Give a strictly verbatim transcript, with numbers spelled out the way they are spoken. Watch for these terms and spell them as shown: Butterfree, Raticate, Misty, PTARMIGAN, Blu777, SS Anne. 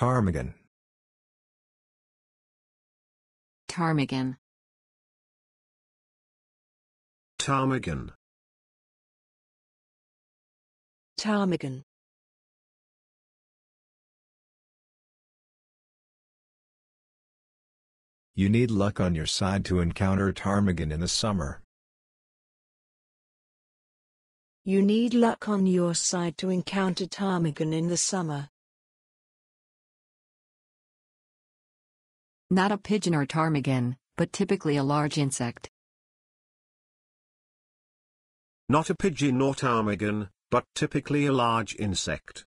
Ptarmigan. Ptarmigan. Ptarmigan. Ptarmigan. You need luck on your side to encounter ptarmigan in the summer. You need luck on your side to encounter ptarmigan in the summer. Not a pigeon or ptarmigan, but typically a large insect. Not a pigeon or ptarmigan, but typically a large insect.